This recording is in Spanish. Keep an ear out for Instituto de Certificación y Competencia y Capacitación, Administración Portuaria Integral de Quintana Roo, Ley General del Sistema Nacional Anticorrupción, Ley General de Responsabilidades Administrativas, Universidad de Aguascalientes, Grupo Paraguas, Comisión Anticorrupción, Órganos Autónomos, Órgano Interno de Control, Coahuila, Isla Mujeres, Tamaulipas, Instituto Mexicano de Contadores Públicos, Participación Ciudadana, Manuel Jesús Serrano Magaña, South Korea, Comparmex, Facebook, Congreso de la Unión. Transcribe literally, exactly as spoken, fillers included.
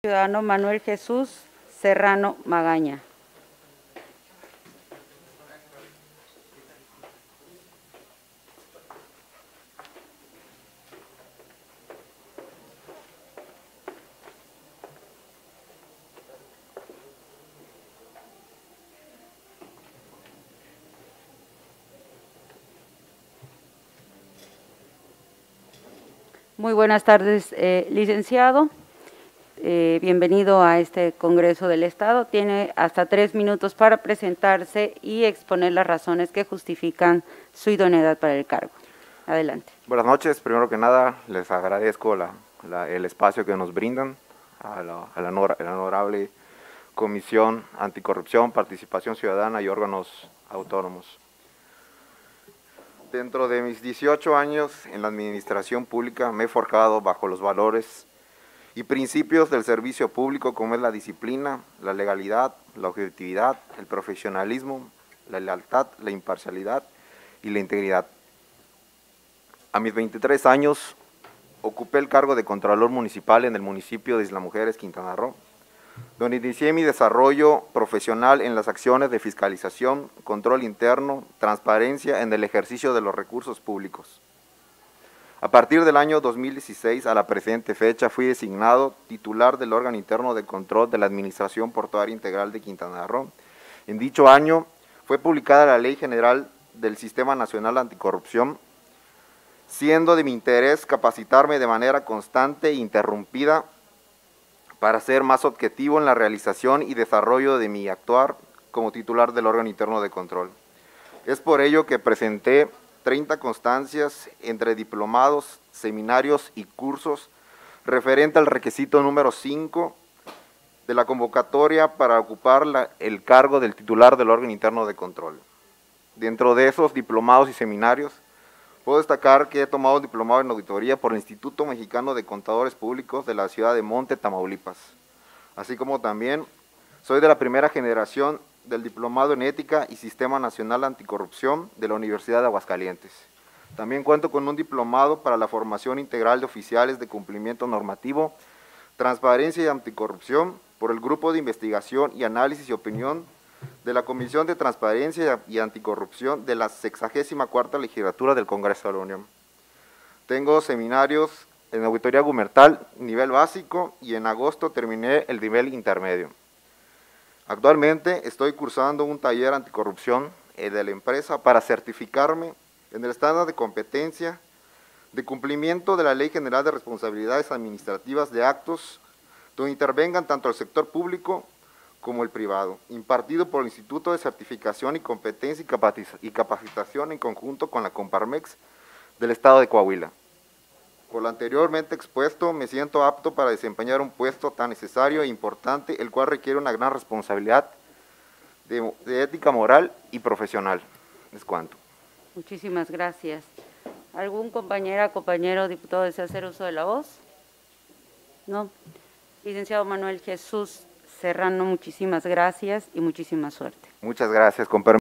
Ciudadano Manuel Jesús Serrano Magaña. Muy buenas tardes, eh, licenciado. Eh, bienvenido a este Congreso del Estado. Tiene hasta tres minutos para presentarse y exponer las razones que justifican su idoneidad para el cargo. Adelante. Buenas noches. Primero que nada, les agradezco la, la, el espacio que nos brindan a la, a la honorable Comisión Anticorrupción, Participación Ciudadana y Órganos Autónomos. Dentro de mis dieciocho años en la administración pública me he forjado bajo los valores y principios del servicio público como es la disciplina, la legalidad, la objetividad, el profesionalismo, la lealtad, la imparcialidad y la integridad. A mis veintitrés años ocupé el cargo de Contralor Municipal en el municipio de Isla Mujeres, Quintana Roo, donde inicié mi desarrollo profesional en las acciones de fiscalización, control interno, transparencia en el ejercicio de los recursos públicos. A partir del año dos mil dieciséis a la presente fecha fui designado titular del órgano interno de control de la Administración Portuaria Integral de Quintana Roo. En dicho año fue publicada la Ley General del Sistema Nacional Anticorrupción, siendo de mi interés capacitarme de manera constante e interrumpida para ser más objetivo en la realización y desarrollo de mi actuar como titular del órgano interno de control. Es por ello que presenté treinta constancias entre diplomados, seminarios y cursos referente al requisito número cinco de la convocatoria para ocupar la, el cargo del titular del órgano interno de control. Dentro de esos diplomados y seminarios, puedo destacar que he tomado un diplomado en auditoría por el Instituto Mexicano de Contadores Públicos de la ciudad de Monte, Tamaulipas. Así como también soy de la primera generación del diplomado en Ética y Sistema Nacional Anticorrupción de la Universidad de Aguascalientes. También cuento con un diplomado para la formación integral de oficiales de cumplimiento normativo, transparencia y anticorrupción por el Grupo de Investigación y Análisis y Opinión de la Comisión de Transparencia y Anticorrupción de la sexagésima cuarta Legislatura del Congreso de la Unión. Tengo seminarios en auditoría gubernamental, nivel básico, y en agosto terminé el nivel intermedio. Actualmente estoy cursando un taller anticorrupción de la empresa para certificarme en el estándar de competencia de cumplimiento de la Ley General de Responsabilidades Administrativas de actos donde intervengan tanto el sector público como el privado, impartido por el Instituto de Certificación y Competencia y Capacitación en conjunto con la Comparmex del Estado de Coahuila. Por lo anteriormente expuesto, me siento apto para desempeñar un puesto tan necesario e importante, el cual requiere una gran responsabilidad de, de ética moral y profesional. Es cuanto. Muchísimas gracias. ¿Algún compañera, compañero, diputado desea hacer uso de la voz? No. Licenciado Manuel Jesús Serrano, muchísimas gracias y muchísima suerte. Muchas gracias, compañero.